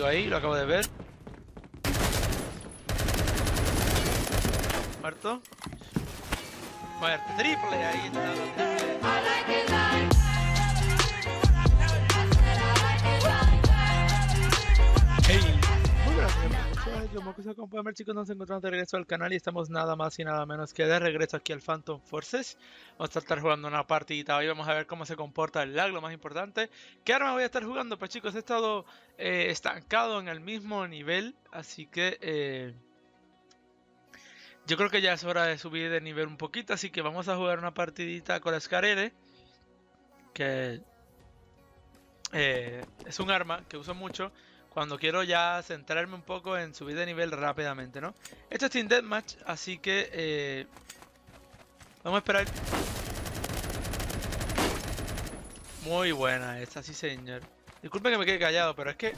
enemigo ahí, lo acabo de ver. Muerto. Muerto. Triple ahí está. Triple. Jomoloco96, chicos, nos encontramos de regreso al canal y estamos nada más y nada menos que de regreso aquí al Phantom Forces. Vamos a estar jugando una partidita hoy, vamos a ver cómo se comporta el lag, lo más importante. ¿Qué arma voy a estar jugando? Pues chicos, he estado estancado en el mismo nivel, así que yo creo que ya es hora de subir de nivel un poquito, así que vamos a jugar una partidita con la SCAR, que es un arma que uso mucho cuando quiero ya centrarme un poco en subir de nivel rápidamente, ¿no? Esto es Team Deathmatch, así que vamos a esperar. Muy buena esta, sí señor. Disculpen que me quede callado, pero es que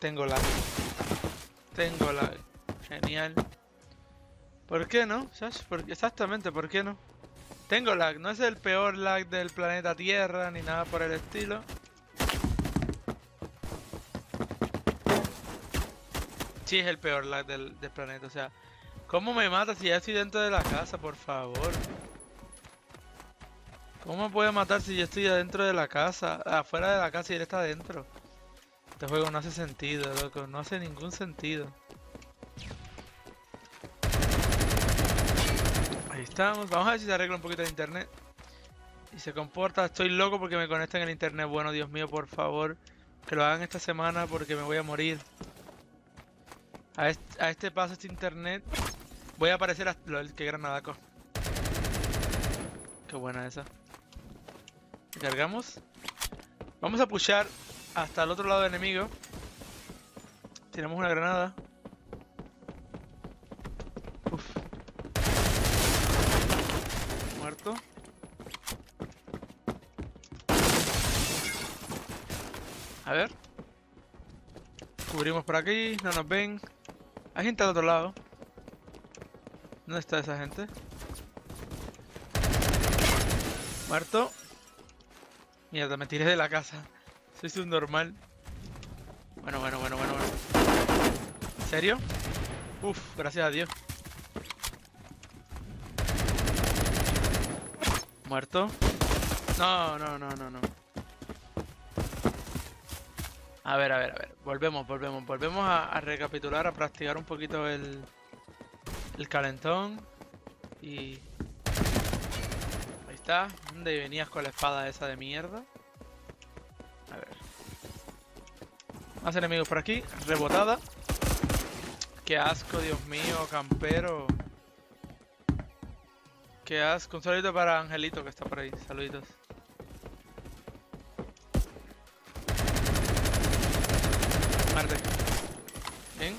tengo lag. Tengo lag. Genial. ¿Por qué no? ¿Sabes? Exactamente, ¿por qué no? Tengo lag, no es el peor lag del planeta Tierra ni nada por el estilo. Sí, es el peor lag del planeta, o sea, ¿cómo me mata si ya estoy dentro de la casa, por favor? ¿Cómo me puede matar si yo estoy adentro de la casa, afuera de la casa y él está adentro? Este juego no hace sentido, loco, no hace ningún sentido. Ahí estamos, vamos a ver si se arregla un poquito el internet. Y se comporta, estoy loco porque me conecten el internet, bueno, Dios mío, por favor, que lo hagan esta semana porque me voy a morir. A este paso, este internet, voy a aparecer hasta... LOL, qué granadaco. Qué buena esa. Cargamos. Vamos a pushar hasta el otro lado del enemigo. Tenemos una granada. Uf. Muerto. A ver. Cubrimos por aquí, no nos ven. Hay gente al otro lado. ¿Dónde está esa gente? Muerto. Mierda, me tiré de la casa. Soy subnormal. Bueno. ¿En serio? Uf, gracias a Dios. Muerto. No. A ver. Volvemos a recapitular, a practicar un poquito el calentón. Y... ahí está. ¿Dónde venías con la espada esa de mierda? A ver. Más enemigos por aquí. Rebotada. Qué asco, Dios mío, campero. Qué asco. Un saludito para Angelito que está por ahí. Saluditos. Bien.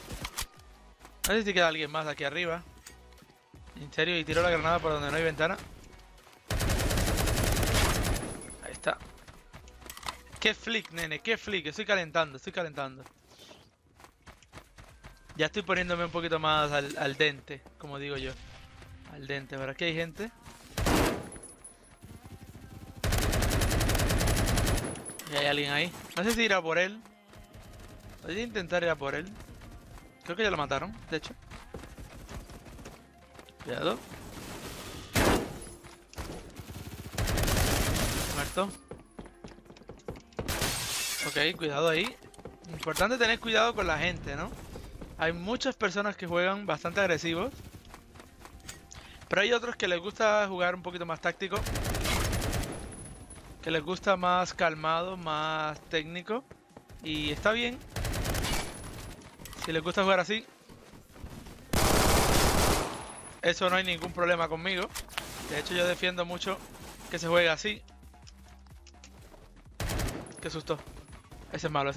No sé si queda alguien más aquí arriba. En serio, y tiro la granada por donde no hay ventana. Ahí está. Qué flick, nene, qué flick. Estoy calentando. Ya estoy poniéndome un poquito más al dente, como digo yo. Al dente, ¿verdad? Aquí hay gente. Y hay alguien ahí. No sé si irá por él. Voy a intentar ir a por él. Creo que ya lo mataron, de hecho. Cuidado. Muerto. Ok, cuidado ahí. Importante tener cuidado con la gente, ¿no? Hay muchas personas que juegan bastante agresivos. Pero hay otros que les gusta jugar un poquito más táctico. Que les gusta más calmado, más técnico. Y está bien. Si les gusta jugar así, eso no hay ningún problema conmigo. De hecho, yo defiendo mucho que se juegue así. Qué susto. Ese es malo.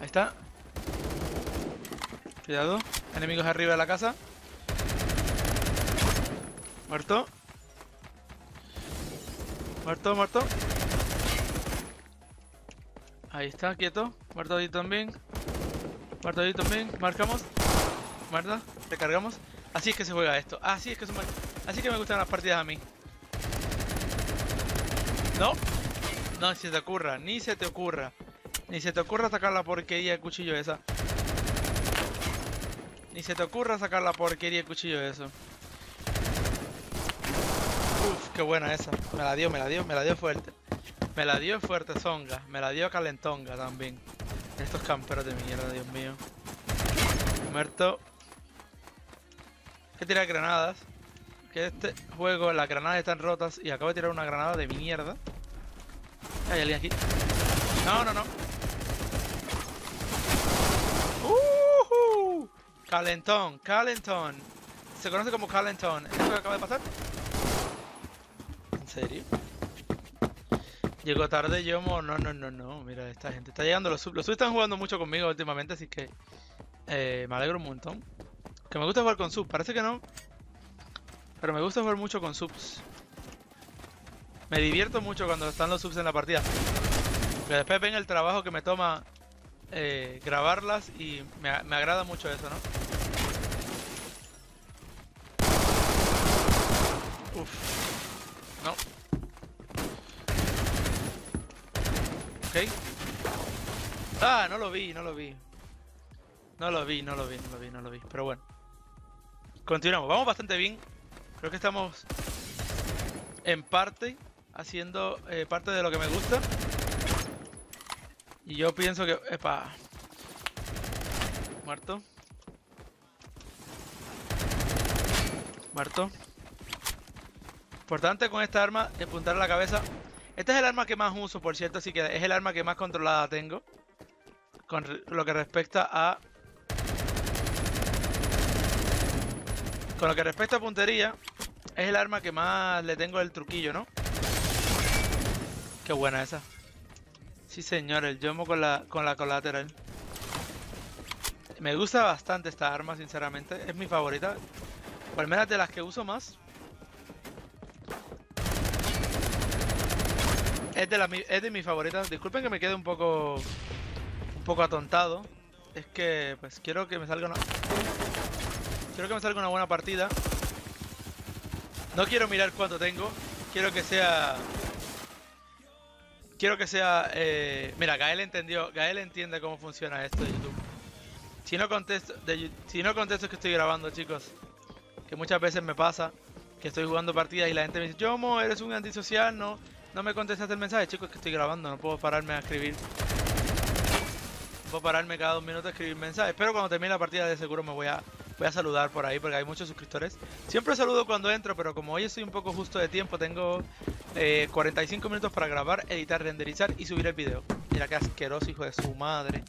Ahí está. Cuidado. Enemigos arriba de la casa. Muerto. Muerto. Ahí está, quieto. Muerto ahí también. Marcamos. Muerta. Recargamos. Así es que se juega esto. Así es que me gustan las partidas a mí. No. No, si te ocurra, ni se te ocurra. Ni se te ocurra sacar la porquería de cuchillo esa. Ni se te ocurra sacar la porquería de cuchillo eso. Uff, qué buena esa. Me la dio fuerte. Me la dio fuerte zonga. Me la dio calentonga también. Estos camperos de mierda, Dios mío. Muerto. Hay que tirar granadas. Que este juego las granadas están rotas y acabo de tirar una granada de mierda. Hay alguien aquí. No. Calentón. Se conoce como calentón. ¿Es lo que acaba de pasar? ¿En serio? Llegó tarde yo, no. Mira, esta gente está llegando. Los sub están jugando mucho conmigo últimamente, así que me alegro un montón. Que me gusta jugar con sub, parece que no. Pero me gusta jugar mucho con subs. Me divierto mucho cuando están los subs en la partida. Pero después ven el trabajo que me toma grabarlas y me agrada mucho eso, ¿no? Uff. No. Ok. Ah, no lo vi. Pero bueno. Continuamos, vamos bastante bien. Creo que estamos en parte haciendo parte de lo que me gusta. Y yo pienso que... ¡Epa! Muerto. Importante con esta arma, apuntar a la cabeza. Esta es el arma que más uso, por cierto, así que es el arma que más controlada tengo. Con lo que respecta a... Con lo que respecta a puntería, es el arma que más le tengo el truquillo, ¿no? Qué buena esa. Sí señor, el Yomo con la colateral. Me gusta bastante esta arma, sinceramente. Es mi favorita. O al menos de las que uso más. Es de mis favoritas. Disculpen que me quede un poco atontado. Es que pues quiero que me salga una... buena partida. No quiero mirar cuánto tengo. Quiero que sea... Mira, Gael entiende cómo funciona esto de YouTube. Si no contesto es que estoy grabando, chicos. Que muchas veces me pasa que estoy jugando partidas y la gente me dice: Yomo, eres un antisocial, no me contestaste el mensaje. Chicos, que estoy grabando, no puedo pararme a escribir. No puedo pararme cada 2 minutos a escribir mensajes. Pero cuando termine la partida de seguro me voy a saludar por ahí porque hay muchos suscriptores. Siempre saludo cuando entro, pero como hoy estoy un poco justo de tiempo, tengo 45 minutos para grabar, editar, renderizar y subir el video. Mira qué asqueroso hijo de su madre.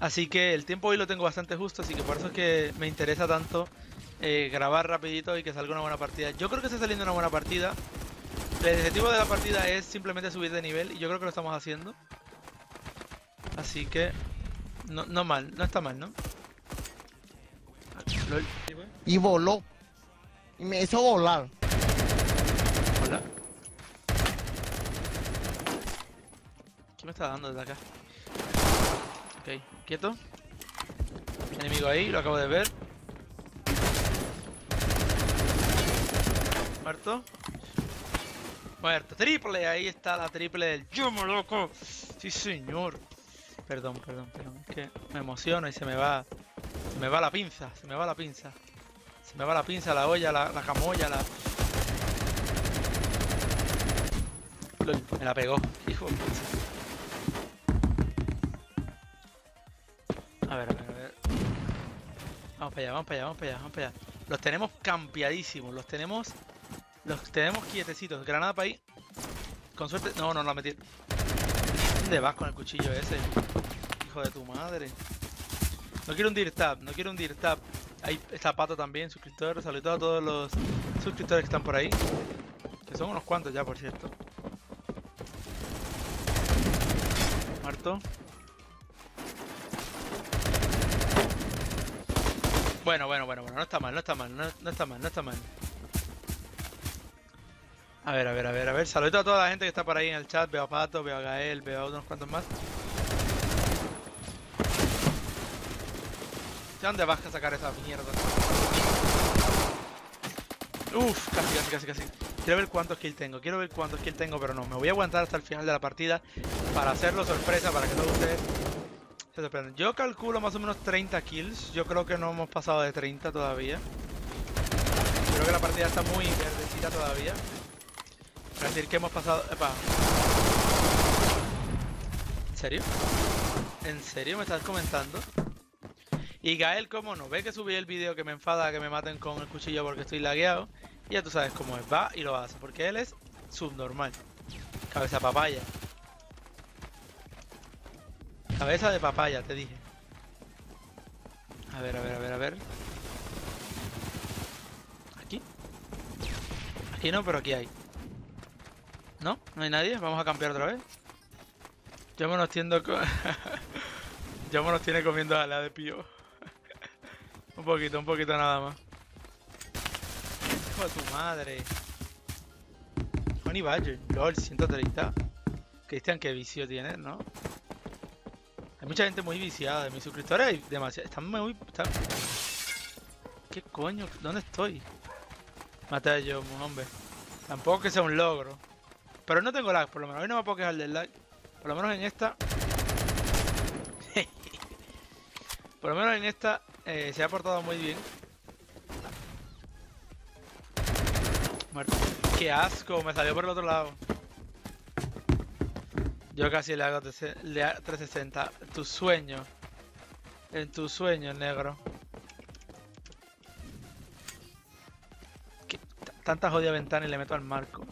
Así que el tiempo hoy lo tengo bastante justo, así que por eso es que me interesa tanto grabar rapidito y que salga una buena partida. Yo creo que está saliendo una buena partida. El objetivo de la partida es simplemente subir de nivel y yo creo que lo estamos haciendo. Así que... No está mal, ¿no? Lol. Y voló. Y me hizo volar. Hola. ¿Qué me está dando desde acá? Ok, quieto. Enemigo ahí, lo acabo de ver. Muerto. Triple, ahí está la triple del Jomoloco. Sí señor. Perdón, es que me emociono y se me va la pinza, la olla, la camoya, la... Me la pegó, hijo de puta. A ver. Vamos para allá. Los tenemos campeadísimos, los tenemos quietecitos. Granada para ahí. Con suerte, no la metí. ¿Dónde vas con el cuchillo ese? Hijo de tu madre. No quiero un dirt tap. Ahí está Pato también, suscriptor. Saludos a todos los suscriptores que están por ahí. Que son unos cuantos ya, por cierto. Muerto. Bueno. No está mal. A ver. Saludos a toda la gente que está por ahí en el chat. Veo a Pato, veo a Gael, veo a unos cuantos más. ¿De dónde vas a sacar esa mierda? Uff, casi. Quiero ver cuántos kills tengo, pero no. Me voy a aguantar hasta el final de la partida para hacerlo sorpresa, para que todos ustedes se sorprendan. Yo calculo más o menos 30 kills. Yo creo que no hemos pasado de 30 todavía. Creo que la partida está muy verdecita todavía. Es decir, que hemos pasado... Epa. ¿En serio? ¿En serio me estás comentando? Y Gael, como no ve que subí el video que me enfada que me maten con el cuchillo porque estoy lagueado, ya tú sabes cómo es, va y lo hace, porque él es subnormal. Cabeza papaya. Cabeza de papaya, te dije. A ver, a ver. ¿Aquí? Aquí no, pero aquí hay. ¿No? ¿No hay nadie? Vamos a campear otra vez. Jomoloco tiene comiendo a la de pío. un poquito nada más. Hijo de tu madre. Honey Badger, LOL, 130. Cristian, qué vicio tienes, ¿no? Hay mucha gente muy viciada. De mis suscriptores hay demasiado. Están... ¿Qué coño? ¿Dónde estoy? Mata a Jomo, hombre. Tampoco que sea un logro. Pero no tengo lag, por lo menos. Hoy no me puedo quejar del lag. Por lo menos en esta... Por lo menos en esta se ha portado muy bien. Muerto. ¡Qué asco! Me salió por el otro lado. Yo casi le hago 360. Tu sueño. En tu sueño, negro. ¿Qué? Tanta jodida ventana y le meto al marco.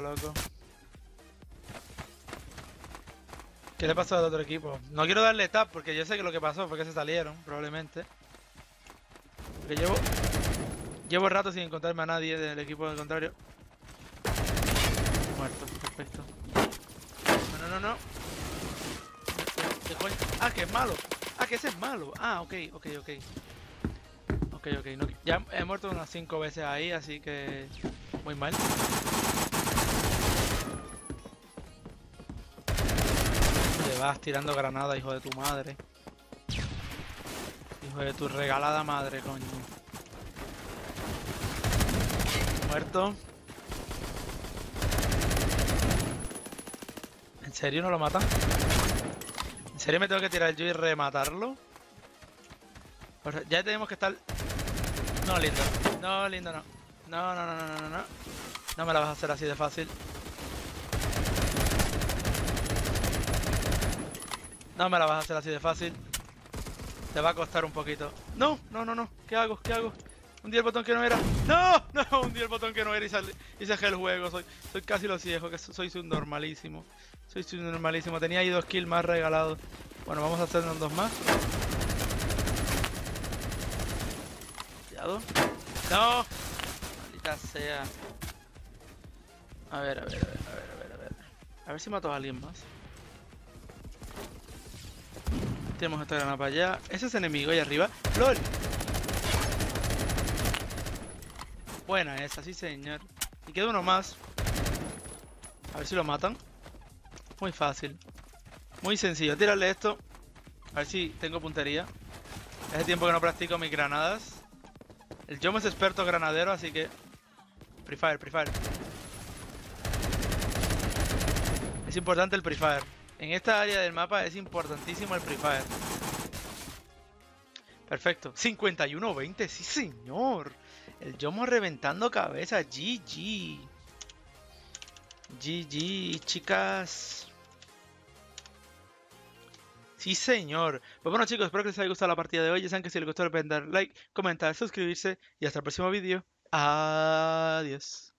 Loco. ¿Qué le pasó al otro equipo? No quiero darle tap porque yo sé que lo que pasó fue que se salieron, probablemente. Porque llevo rato sin encontrarme a nadie del equipo del contrario. Muerto, perfecto. No. ¿Qué coño? Ah, que es malo. Ah, que ese es malo. Ah, ok. No, ya he muerto unas 5 veces ahí, así que... Muy mal. Vas tirando granada, hijo de tu madre. Hijo de tu regalada madre, coño. Muerto. ¿En serio no lo matan? ¿En serio me tengo que tirar yo y rematarlo? Pues ya tenemos que estar... No, lindo. No. No. No me la vas a hacer así de fácil. Te va a costar un poquito. No. ¿Qué hago? Hundí el botón que no era. No, hundí el botón que no era y se el juego. Soy casi lo ciego, que soy subnormalísimo. Tenía ahí 2 kills más regalados. Bueno, vamos a hacernos 2 más. Cuidado. No. Maldita sea. A ver. A ver si mato a alguien más. Tenemos esta granada para allá. Ese es enemigo ahí arriba. ¡Lol! Buena esa, sí señor. Y queda uno más. A ver si lo matan. Muy fácil. Muy sencillo. Tírale esto. A ver si tengo puntería. Hace tiempo que no practico mis granadas. El Jomo es experto granadero, así que... Pre-fire. Es importante el pre-fire. En esta área del mapa es importantísimo el Free Fire. Perfecto. 51-20, sí señor. El Jomo reventando cabeza. GG. GG, chicas. Sí señor. Pues bueno chicos, espero que les haya gustado la partida de hoy. Ya saben que si les gustó les pueden dar like, comentar, suscribirse. Y hasta el próximo vídeo. Adiós.